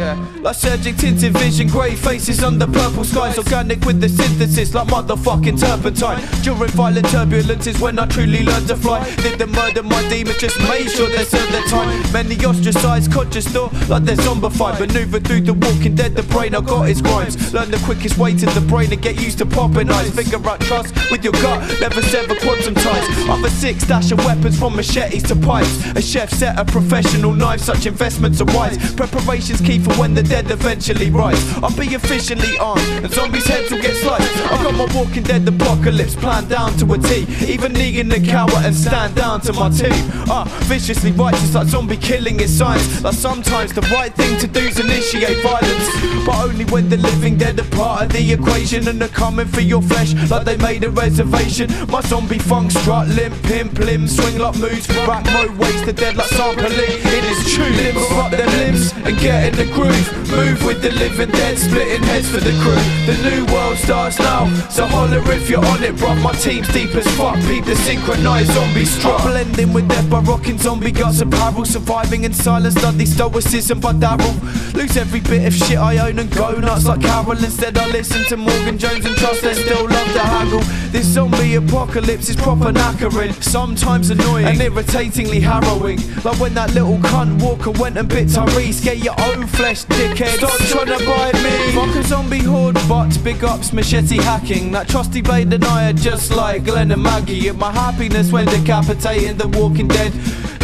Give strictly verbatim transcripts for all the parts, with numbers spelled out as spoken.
yeah. Like surging tinted vision, grey faces under purple skies. Organic with the synthesis, like motherfucking turpentine. During violent turbulence is when I truly learned to fly. Did the murder my demon, just made sure they served their time. Many ostracised, conscious thought, like they're zombified. Maneuver through the walking dead, the brain I got its grimes. Learn the quickest way to the brain and get used to popping eyes. Figure out trust with your gut, never sever quantum ties. Other six dashing weapons from machetes to pipes. A chef set a professional knife, such investments are wise. Preparation's key for when the dead eventually rise. I'll be efficiently armed, and zombies' heads will get sliced. I've got my Walking Dead apocalypse planned down to a T. Even eating a coward and stand down to my team. Ah, uh, viciously righteous like zombie killing is science. Like sometimes the right thing to do's initiate violence, but only when the living dead are part of the equation. And they're coming for your flesh like they made a reservation. My zombie funk strut, limp, pimp, limb, swing like moves. Rack mode weighs the dead like sampling in his tube. Limber up their limbs and get in the groove. Move with the living dead, splitting heads for the crew. The new world starts now, so holler if you're on it, bruv. My team's deep as fuck, beat the synchronized zombie strut. I'm blending with death by rocking zombie guts apparel. Surviving in silence, study stoicism by Daryl. Lose every bit of shit I own and go nuts like Carol. Instead I listen to Morgan Jones and trust they still love to haggle. This zombie apocalypse is proper knackering, sometimes annoying and irritatingly harrowing. Like when that little cunt Walker went and bit Therese. Get your own flesh, dickhead, stop trying to bite me. Fuck a zombie horde, but big ups, machete hacking. That trusty blade denier just like Glenn and Maggie. At my happiness when decapitating the walking dead.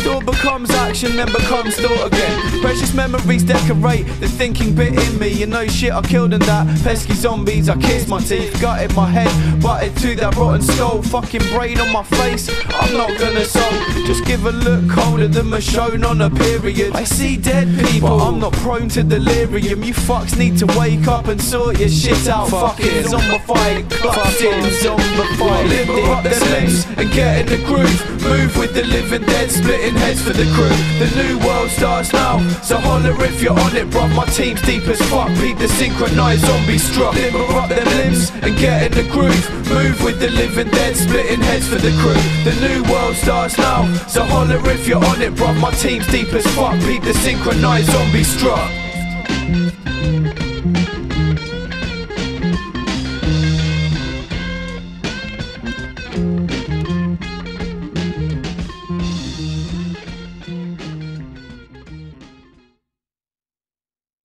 Thought becomes action, then becomes thought again. Precious memories decorate the thinking bit in me. You know shit, I killed in that pesky zombies. I kissed my teeth, gutted my head, butted to that rotten skull. Fucking brain on my face, I'm not gonna soul. Just give a look colder than Michonne on a period. I see dead people, but I'm not prone to delirium. You fucks need to wake up and sort your shit out. Fuck it, zombified, clutched in, zombified. Lift up their limbs and get in the groove. Move with the living dead, splitting heads for the crew. The new world starts now, so holler if you're on it, bruv. My team's deep as fuck, beat the synchronized zombie strut. Limber up their limbs and get in the groove. Move with the living dead, splitting heads for the crew. The new world starts now, so holler if you're on it, bruv. My team's deep as fuck, beat the synchronized zombie strut.